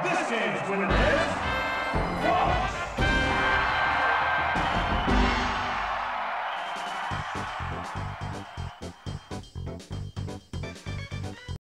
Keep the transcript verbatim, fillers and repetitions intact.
This game's winner is...